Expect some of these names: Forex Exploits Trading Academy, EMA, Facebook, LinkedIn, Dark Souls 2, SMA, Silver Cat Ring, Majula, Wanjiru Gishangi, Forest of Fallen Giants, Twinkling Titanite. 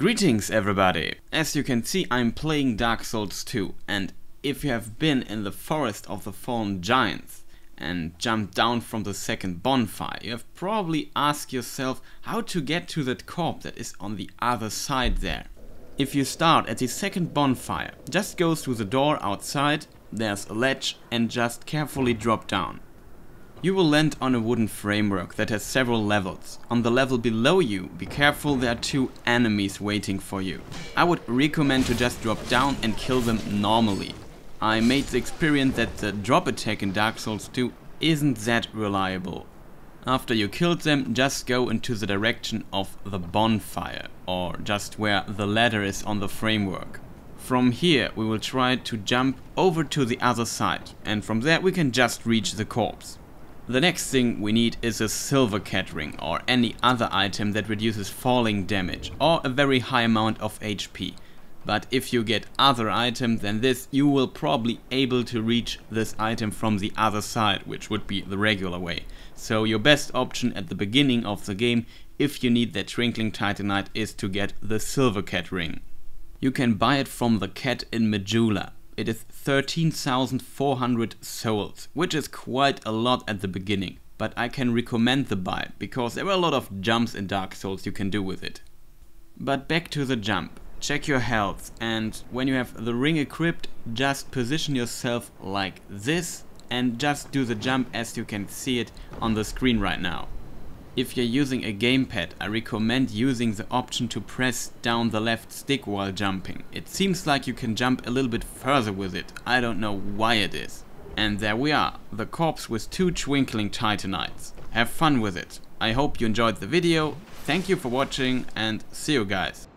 Greetings everybody! As you can see, I'm playing Dark Souls 2, and if you have been in the Forest of the Fallen Giants and jumped down from the second bonfire, you have probably asked yourself how to get to that corpse that is on the other side there. If you start at the second bonfire, just go through the door outside, there's a ledge, and just carefully drop down. You will land on a wooden framework that has several levels. On the level below you, be careful, there are two enemies waiting for you. I would recommend to just drop down and kill them normally. I made the experience that the drop attack in Dark Souls 2 isn't that reliable. After you killed them, just go into the direction of the bonfire, or just where the ladder is on the framework. From here we will try to jump over to the other side, and from there we can just reach the corpse. The next thing we need is a Silver Cat Ring or any other item that reduces falling damage or a very high amount of HP. But if you get other items than this, you will probably able to reach this item from the other side, which would be the regular way. So your best option at the beginning of the game, if you need that Twinkling Titanite, is to get the Silver Cat Ring. You can buy it from the cat in Majula. It is 13,400 souls, which is quite a lot at the beginning, but I can recommend the buy, because there are a lot of jumps in Dark Souls you can do with it. But back to the jump. Check your health, and when you have the ring equipped, just position yourself like this and just do the jump as you can see it on the screen right now. If you're using a gamepad, I recommend using the option to press down the left stick while jumping. It seems like you can jump a little bit further with it, I don't know why it is. And there we are, the corpse with two Twinkling Titanites. Have fun with it. I hope you enjoyed the video, thank you for watching, and see you guys.